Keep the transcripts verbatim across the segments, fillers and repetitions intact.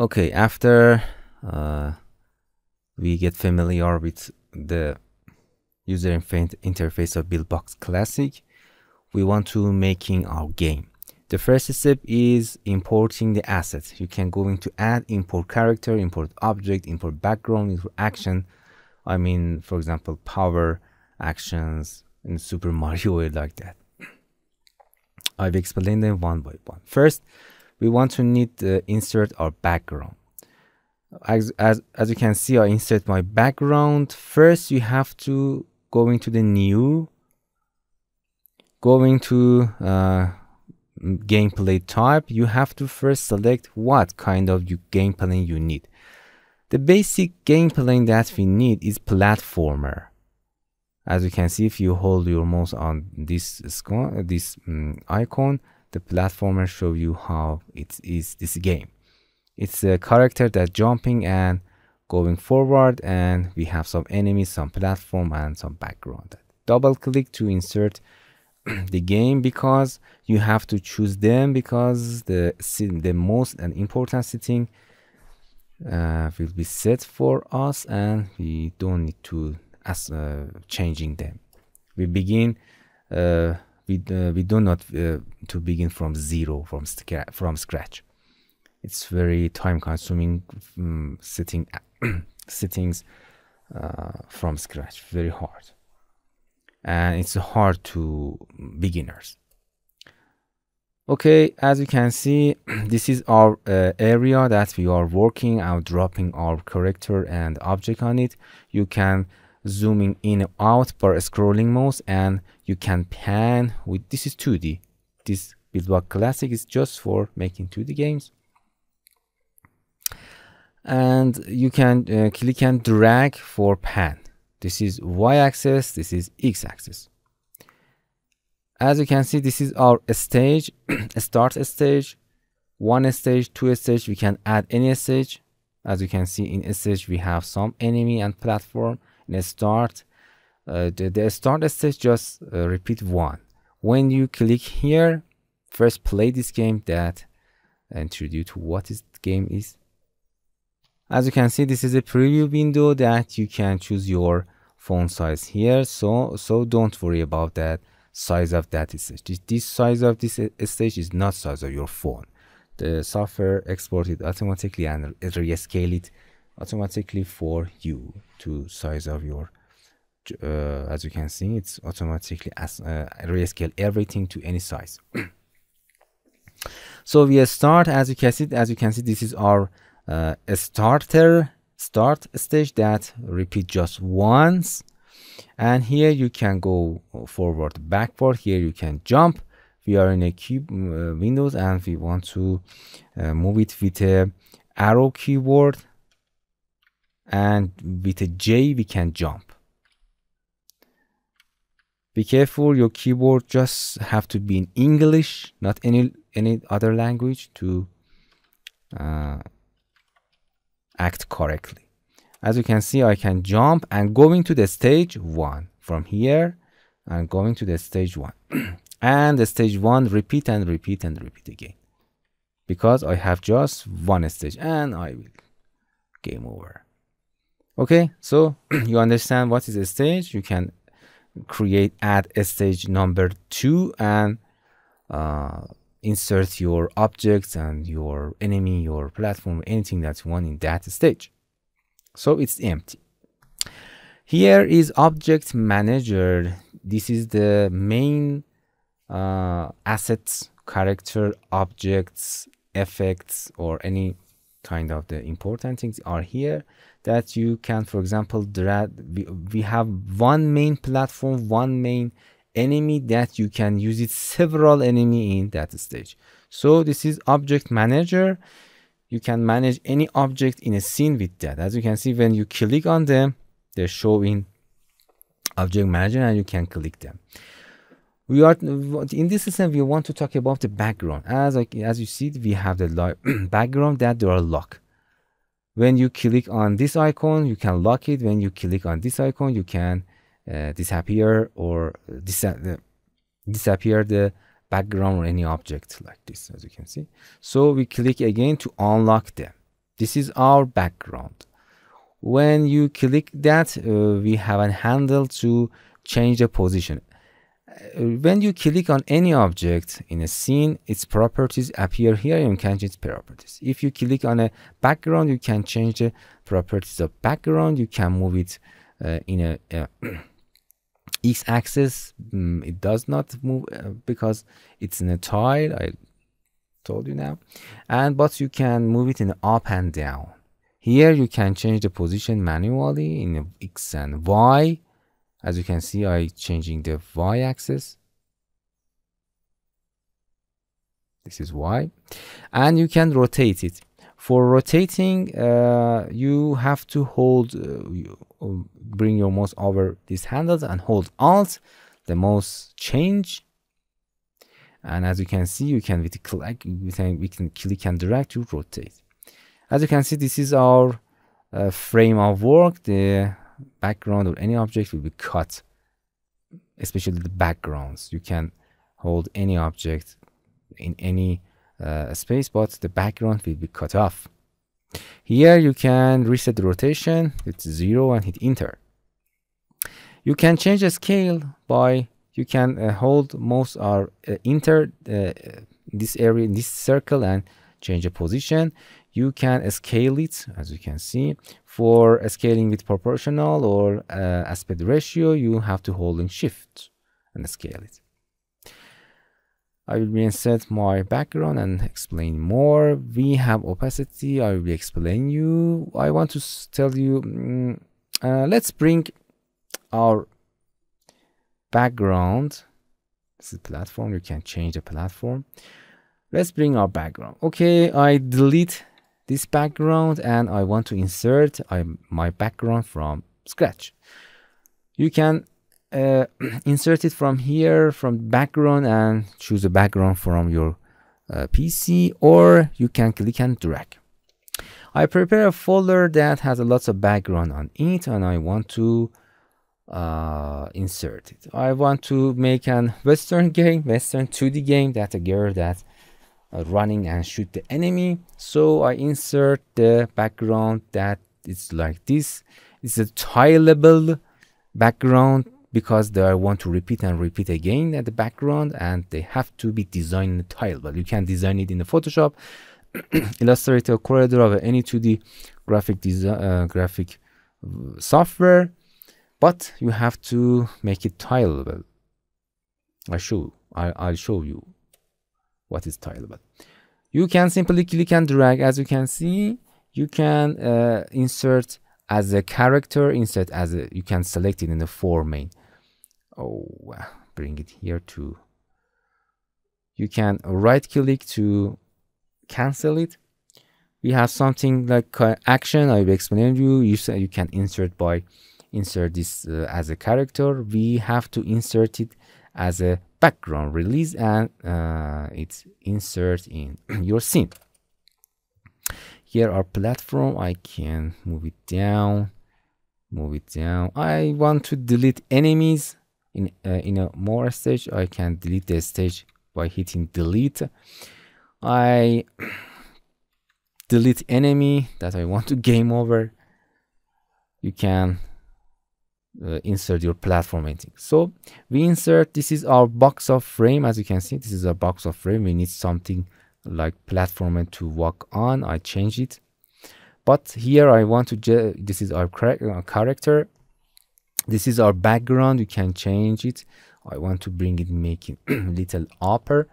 Okay, after uh, we get familiar with the user interface of Buildbox Classic, we want to making our game. The first step is importing the assets. You can go into add, import character, import object, import background, import action. I mean, for example, power actions in Super Mario, like that. I've explained them one by one. First, we want to need to insert our background. As, as, as you can see, I insert my background. First, you have to go into the new, go into uh, gameplay type. You have to first select what kind of you gameplay you need. The basic gameplay that we need is platformer. As you can see, if you hold your mouse on this, this um, icon, the platformer show you how it is this game. It's a character that jumping and going forward, and we have some enemies, some platform, and some background. Double click to insert the game, because you have to choose them, because the, the most and important setting uh, will be set for us, and we don't need to as uh, changing them. We begin uh, we, uh, we do not uh, to begin from zero, from, from scratch. It's very time consuming um, setting settings uh, from scratch, very hard, and it's hard to beginners. Okay, as you can see, this is our uh, area that we are working out, dropping our character and object on it. You can zooming in and out by scrolling mouse, and you can pan with. This is two D. This Buildbox Classic is just for making two D games, and you can uh, click and drag for pan. This is y-axis, this is x-axis. As you can see, this is our stage. Start stage, one stage, two stage. We can add any stage. As you can see, in stage we have some enemy and platform. In start, uh, the, the start stage just uh, repeat one. When you click here, first play this game that introduce you to what is the game is. As you can see, this is a preview window that you can choose your font size here. So, so don't worry about that size of that stage. This, this size of this stage is not size of your phone. The software exports it automatically and it rescale it automatically for you to size of your. Uh, as you can see, it's automatically as uh, rescale everything to any size. So we start. As you can see, as you can see, this is our. Uh, a starter start stage that repeat just once, and here you can go forward, backward. Here you can jump. We are in a cube uh, windows, and we want to uh, move it with a arrow keyword, and with a J we can jump. Be careful, your keyboard just have to be in English, not any any other language, to uh, act correctly. As you can see, I can jump and going to the stage one from here, and going to the stage one and the stage one repeat and repeat and repeat again, because I have just one stage and I will game over. Okay, so you understand what is a stage. You can create, add a stage number two, and uh, insert your objects and your enemy, your platform, anything that's one in that stage. So it's empty. Here is object manager. This is the main uh, assets, character, objects, effects, or any kind of the important things are here that you can, for example, drag. We, we have one main platform, one main enemy that you can use it several enemy in that stage. So this is object manager. You can manage any object in a scene with that. As you can see, when you click on them, they're showing object manager, and you can click them. We are in this system. We want to talk about the background. As I, as you see, we have the background that they are locked. When you click on this icon, you can lock it. When you click on this icon, you can Uh, disappear or dis uh, disappear the background or any object like this, as you can see. So we click again to unlock them. This is our background. When you click that, uh, we have a handle to change the position. When you click on any object in a scene, its properties appear here. You can change its properties. If you click on a background, you can change the properties of background. You can move it uh, in a uh, x-axis. Mm, it does not move uh, because it's in a tile. I told you now. And but you can move it in up and down. Here you can change the position manually in x and y. As you can see, I'm changing the y-axis. This is y. And you can rotate it. For rotating, uh, you have to hold, uh, you, uh, bring your mouse over these handles and hold Alt, the mouse change. And as you can see, you can, with click, we can, we can click and drag to rotate. As you can see, this is our uh, frame of work. The background or any object will be cut, especially the backgrounds. You can hold any object in any uh, space, but the background will be cut off. Here you can reset the rotation with zero and hit enter. You can change the scale by, you can uh, hold mouse or uh, enter uh, this area in this circle and change the position. You can scale it, as you can see. For scaling with proportional or uh, aspect ratio, you have to hold in shift and scale it. I will reinsert my background and explain more. We have opacity. I will explain you. I want to tell you, mm, uh, let's bring our background. This is platform. You can change the platform. Let's bring our background. Okay, I delete this background and I want to insert I, my background from scratch. You can uh, insert it from here, from background, and choose a background from your uh, P C, or you can click and drag. I prepare a folder that has a lot of background on it and I want to uh, insert it. I want to make an Western game, Western two D game, that a girl that Uh, running and shoot the enemy. So I insert the background that is like this. It's a tileable background because they want to repeat and repeat again at the background, and they have to be designed tileable. You can design it in the Photoshop, Illustrator, CorelDRAW, or any two D graphic design uh, graphic software, but you have to make it tileable. I show. I, I'll show you what is tileable. You can simply click and drag. As you can see, you can uh, insert as a character, insert as a, you can select it in the four main. Oh, bring it here too. You can right click to cancel it. We have something like uh, action. I will explain to you. You say you can insert by insert this uh, as a character. We have to insert it as a background, release, and uh, it's insert in your scene. Here our platform, I can move it down, move it down. I want to delete enemies in uh, in a more stage. I can delete the stage by hitting delete. I delete enemy that I want to game over. You can Uh, insert your platform anything. So we insert, this is our box of frame. As you can see, this is a box of frame. We need something like platform to walk on. I change it, but here I want to, this is our character, this is our background. You can change it. I want to bring it, make it little upper.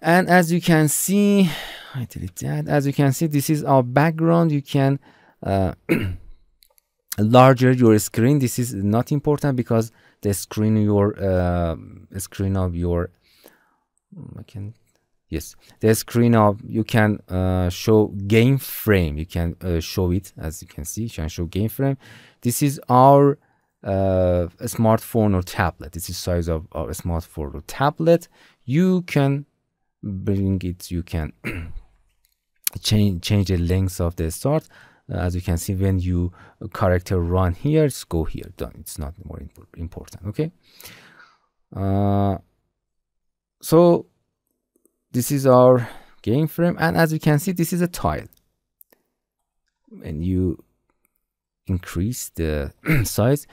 And as you can see, I delete that. As you can see, this is our background. You can uh, larger your screen. This is not important because the screen your uh, screen of your I can yes the screen of you can uh, show game frame. You can uh, show it. As you can see, you can show game frame. This is our uh, smartphone or tablet. This is size of our smartphone or tablet. You can bring it, you can change change the length of the start. As you can see, when you uh, character run here, it's go here, done. It's not more imp important. Okay. Uh, so this is our game frame. And as you can see, this is a tile. and you increase the size,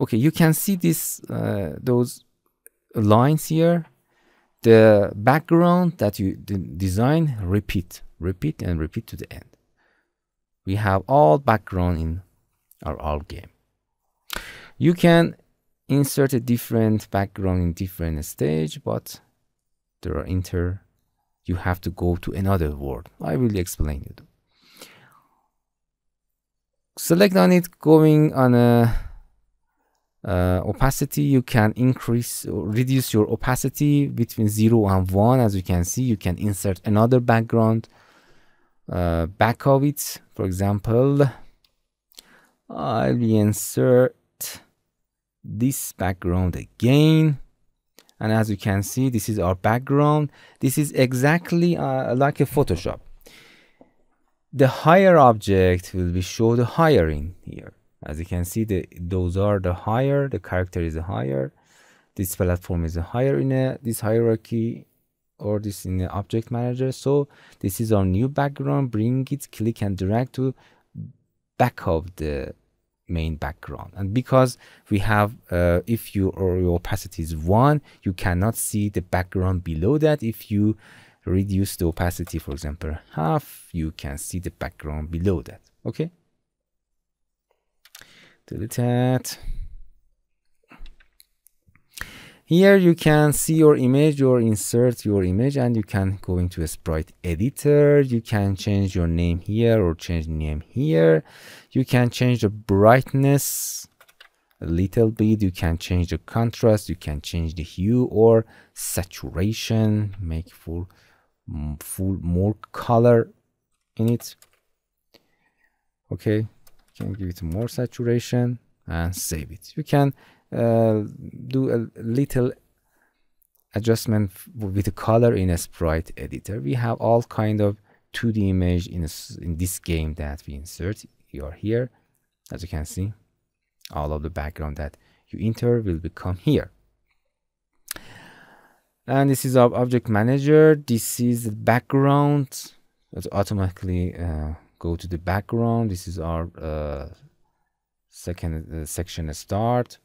okay, you can see this uh, those lines here, the background that you design, repeat repeat and repeat to the end. We have all background in our all game. You can insert a different background in different stage, but there are inter you have to go to another world. I will explain it. Select on it, going on a uh, opacity. You can increase or reduce your opacity between zero and one. As you can see, you can insert another background uh, back of it. For example, I'll insert this background again, and as you can see, this is our background. This is exactly uh, like a Photoshop. The higher object will be shown the higher in here. As you can see, the those are the higher, the character is the higher, this platform is the higher in a, this hierarchy, or this in the object manager. So this is our new background. Bring it, click and drag to back of the main background. And because we have uh, if you or your opacity is one, you cannot see the background below that. If you reduce the opacity, for example, half, you can see the background below that. Okay, delete that. Here you can see your image or insert your image, and you can go into a sprite editor. You can change your name here or change name here. You can change the brightness a little bit. You can change the contrast. You can change the hue or saturation, make full full more color in it. Okay, can give it more saturation and save it. You can uh, do a little adjustment with the color in a sprite editor. We have all kind of two D image in, a, in this game that we insert here, here as you can see. All of the background that you enter will become here. And this is our object manager. This is the background. Let's automatically uh, go to the background. This is our uh, second uh, section start.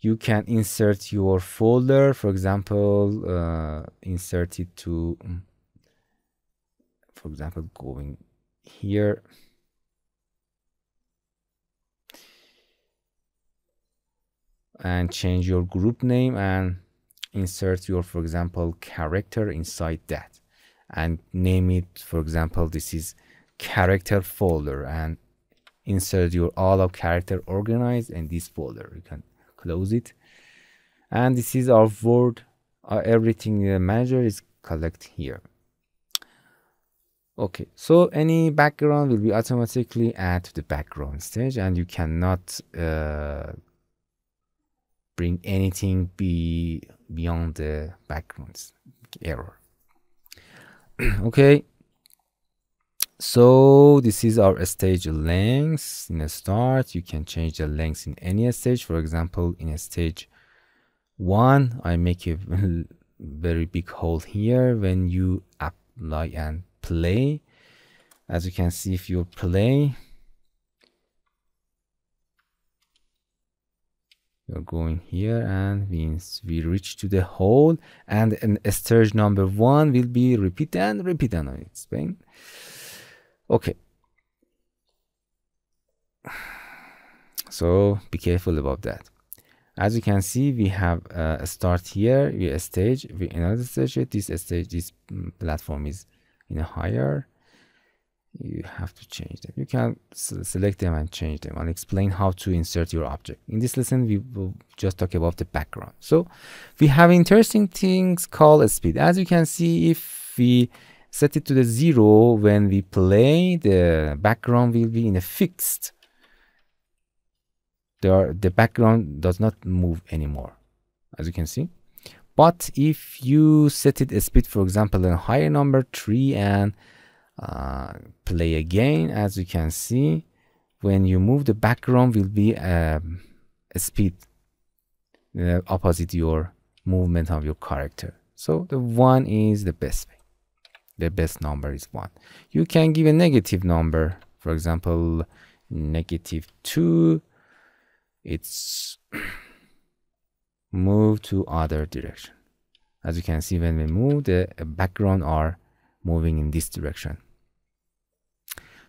You can insert your folder, for example, uh, insert it to, for example, going here. And change your group name and insert your, for example, character inside that, and name it, for example, this is character folder, and insert your all of character organized in this folder. You can close it. And this is our word, uh, everything in the manager is collected here. Okay, so any background will be automatically added to the background stage, and you cannot uh, bring anything be beyond the backgrounds error. Okay, so this is our stage length in the start. You can change the length in any stage. For example, in a stage one, I make a very big hole here. When you apply and play, as you can see, if you play, we're going here and we, we reach to the hole, and an stage number one will be repeat and repeat and explain. Okay, so be careful about that. As you can see, we have uh, a start here, we a stage, we another stage. This stage, this platform is in a higher. You have to change them. You can select them and change them. I'll explain how to insert your object. In this lesson, we will just talk about the background. So we have interesting things called speed. As you can see, if we set it to the zero, when we play, the background will be in a fixed. There are, the background does not move anymore, as you can see. But if you set it a speed, for example, a higher number, three, and Uh, play again, as you can see, when you move, the background will be um, a speed uh, opposite your movement of your character. So the one is the best way. the best number is one. You can give a negative number, for example, negative two. It's move to other direction. As you can see, when we move, the background are moving in this direction.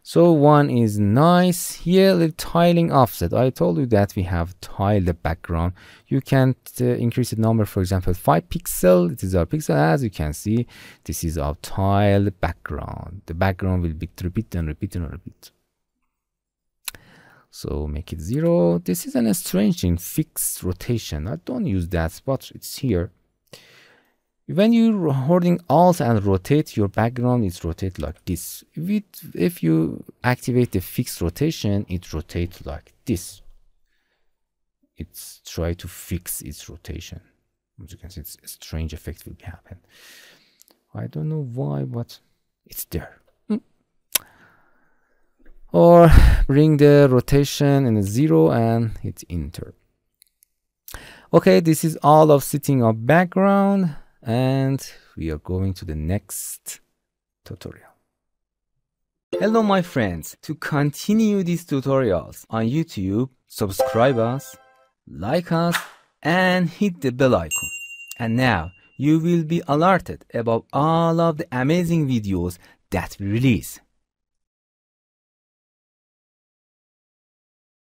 So one is nice. Here the tiling offset, I told you that we have tiled the background. You can uh, increase the number, for example, five pixel. It is our pixel. As you can see, this is our tiled background. The background will be repeat and repeat and repeat. So make it zero. This is an strange thing, fixed rotation. I don't use that, but it's here. When you're holding Alt and rotate, your background is rotated like this. If, it, if you activate the fixed rotation, it rotates like this. It's try to fix its rotation. As you can see, it's a strange effect will happen. I don't know why, but it's there. Mm. Or bring the rotation in a zero and hit enter. Okay, this is all of setting up background. And we are going to the next tutorial. Hello my friends, to continue these tutorials on YouTube, subscribe us, like us, and hit the bell icon. And now you will be alerted about all of the amazing videos that we release.